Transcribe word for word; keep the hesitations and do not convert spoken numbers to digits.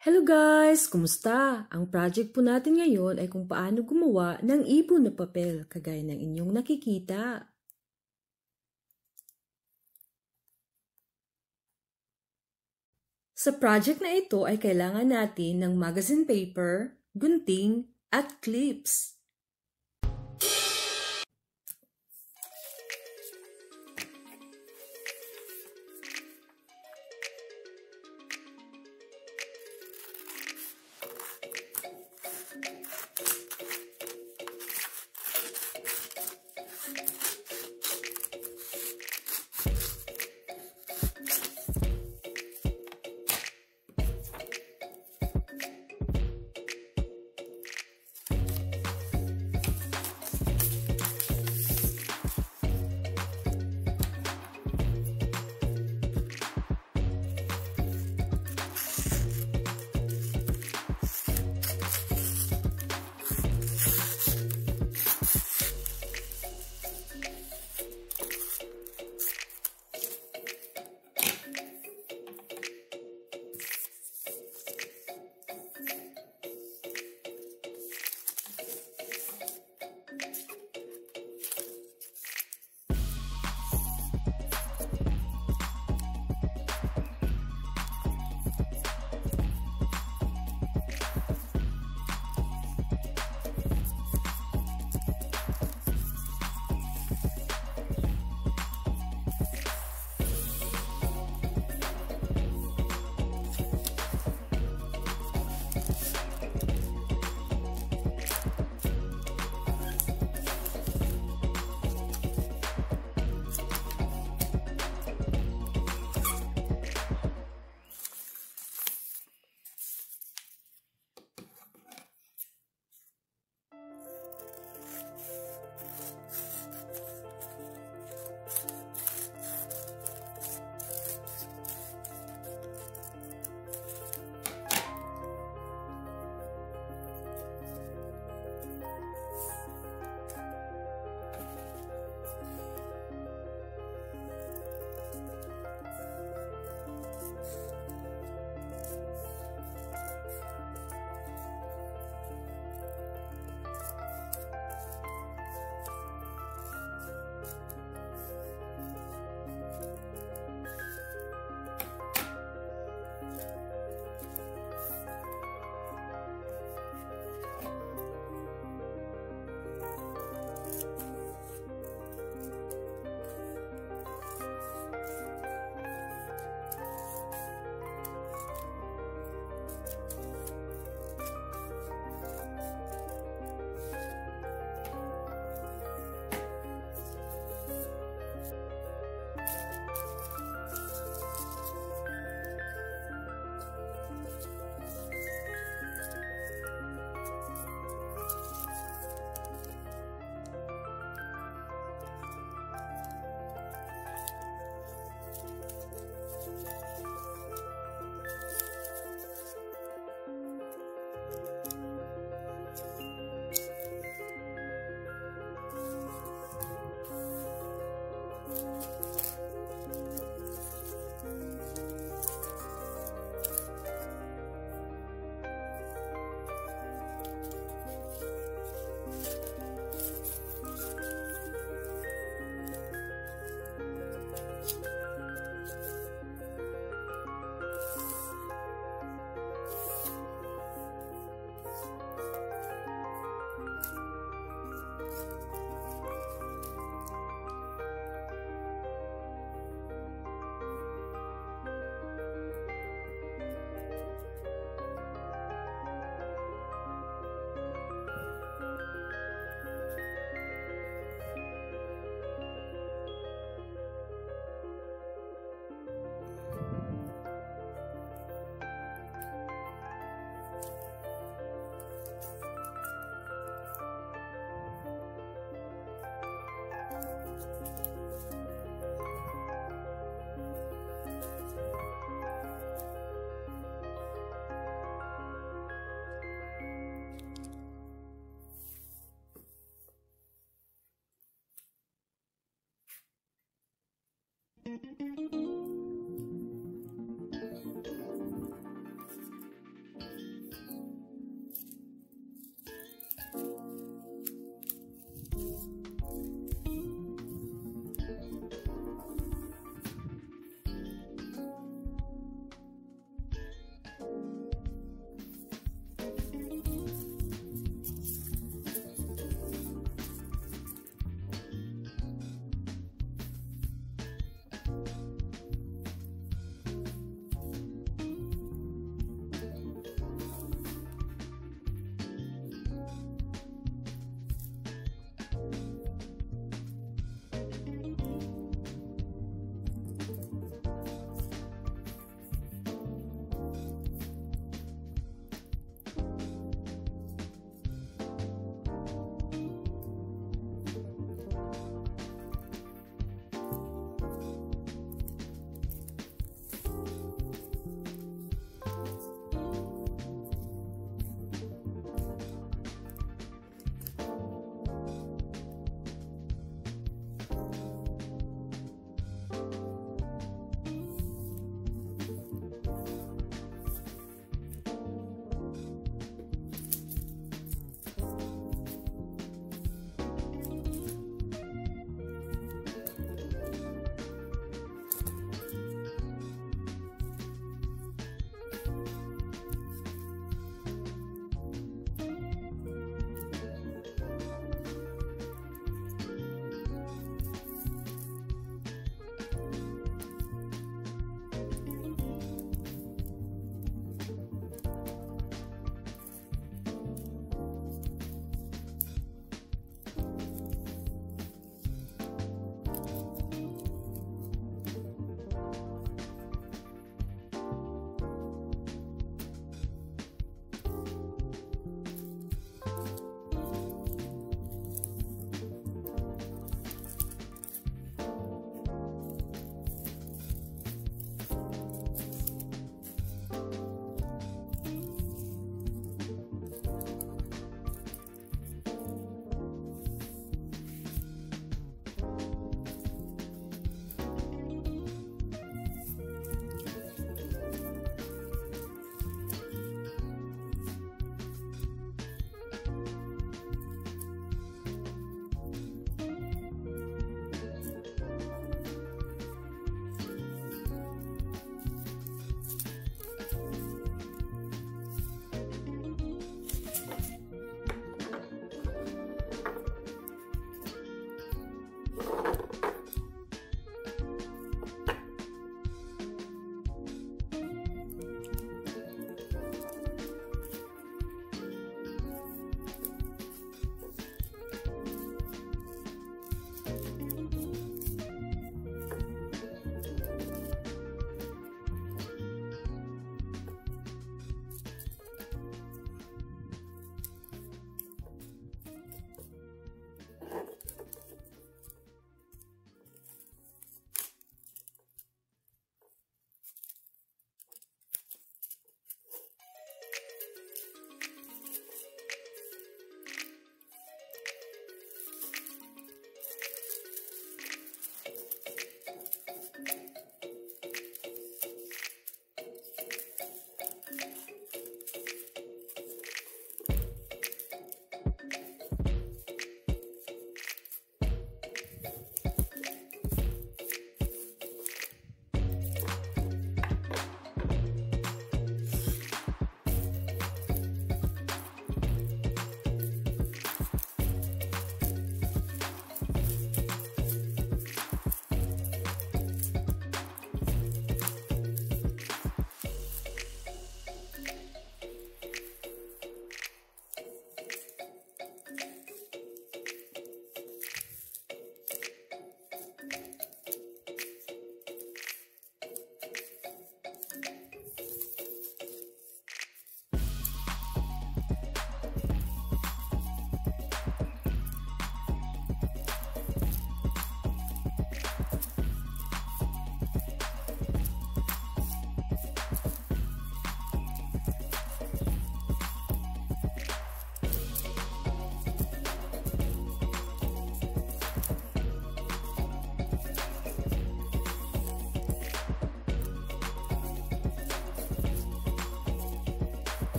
Hello guys! Kumusta? Ang project po natin ngayon ay kung paano gumawa ng ibon na papel kagaya ng inyong nakikita. Sa project na ito ay kailangan natin ng magazine paper, gunting, at clips.